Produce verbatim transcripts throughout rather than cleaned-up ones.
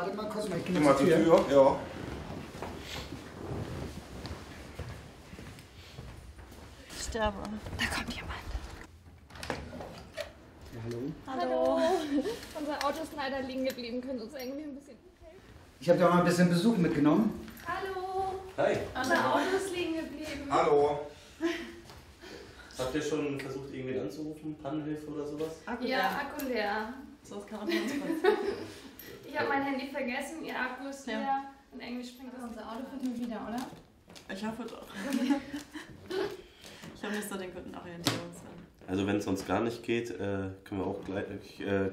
Warte mal kurz, ich gehe mal zur Tür. Ja. Ich sterbe. Da kommt jemand. Ja, hallo. Hallo. Hallo. Unser Auto ist leider liegen geblieben. Können Sie uns irgendwie ein bisschen helfen? Ich habe ja auch mal ein bisschen Besuch mitgenommen. Hallo. Hi. Unser Auto ist liegen geblieben. Hallo. Habt ihr schon versucht, irgendwie anzurufen? Pannenhilfe oder sowas? Akku ja, leer. Akku leer. So was kann man uns Ich habe mein Handy vergessen, ihr Akku ist leer. Ja. Und irgendwie springt das unser Auto von mir wieder, oder? Ich hoffe doch. Ich habe nicht so den guten Orientierungssinn. Also wenn es sonst gar nicht geht, können wir auch gleich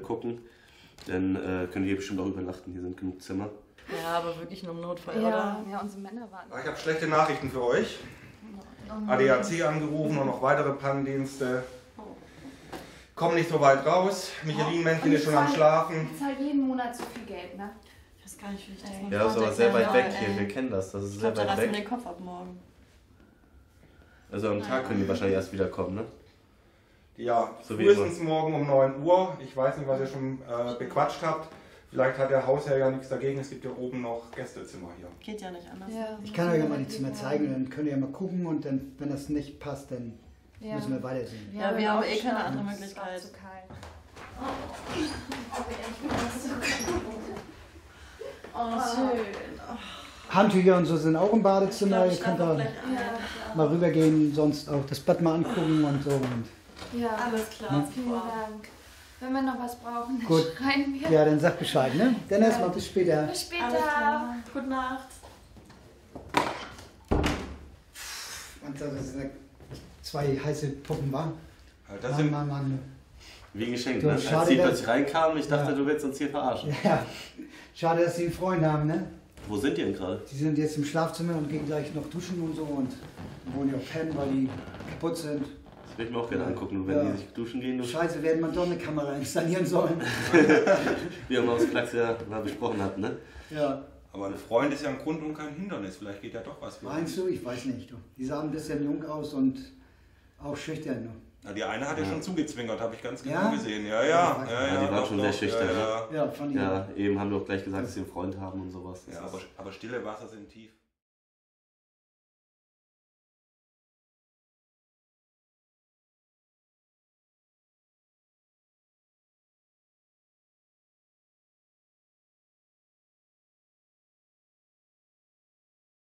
gucken. Dann können wir hier bestimmt auch übernachten, hier sind genug Zimmer. Ja, aber wirklich nur im Notfall, ja. Oder? Ja, unsere Männer warten. Ich habe schlechte Nachrichten für euch. A D A C angerufen und noch weitere Pannendienste. Komm nicht so weit raus. Michelin-Männchen ist schon am Schlafen. Ich zahle jeden Monat so viel Geld, ne? Ich weiß gar nicht, wie ich das mache. Ja, das ist aber sehr weit weg hier. Wir kennen das. Das ist sehr weit weg. Ich lasse mir den Kopf ab morgen. Also am Tag können die wahrscheinlich erst wieder kommen, ne? Ja, frühestens morgen um neun Uhr. Ich weiß nicht, was ihr schon äh, bequatscht habt. Vielleicht hat der Hausherr ja nichts dagegen, es gibt ja oben noch Gästezimmer hier. Geht ja nicht anders. Ja, ich kann euch ja mal die Zimmer zeigen, dann könnt ihr ja mal gucken und dann, wenn das nicht passt, dann ja. müssen wir weitersehen. Ja, ja, wir haben eh keine andere Möglichkeit. Zu kalt. Oh, oh schön. Handtücher und so sind auch im Badezimmer, ich glaub, ich ihr könnt da ja. mal rübergehen, sonst auch das Bad mal angucken und so. Und ja, alles klar, ne? Vielen Dank. Wenn wir noch was brauchen, dann Gut. schreien wir. Ja, dann sag Bescheid, ne? Dann ja. erstmal bis später. Bis später. Alles klar. Gute Nacht. Und das sind zwei heiße Puppen, wa? Das Mann, sind Mann, Mann. Wie ein Geschenk, du, ne? Schade, als sie plötzlich reinkamen, ich dachte, ja. du willst uns hier verarschen. Ja, schade, dass sie einen Freund haben, ne? Wo sind die denn gerade? Die sind jetzt im Schlafzimmer und gehen gleich noch duschen und so und wollen ja auch pennen, weil die kaputt sind. Das würde ich mir auch gerne angucken, wenn ja. die sich duschen gehen. Scheiße, werden wir doch eine Kamera installieren sollen. Wie man aus Klacks ja mal besprochen hat, ne? Ja. Aber ein Freund ist ja im Grunde kein Hindernis, vielleicht geht ja doch was. Meinst du? Ich weiß nicht. Du. Die sahen ein bisschen jung aus und auch schüchtern. Ne? Na, die eine hat ja, ja schon zugezwinkert, habe ich ganz genau ja? gesehen. Ja, ja. ja, ja, ja, ja die war schon sehr schüchtern. Ja, ja. Ja, ja, eben haben wir auch gleich gesagt, dass sie einen Freund haben und sowas. Ja, aber, aber Stille Wasser sind tief.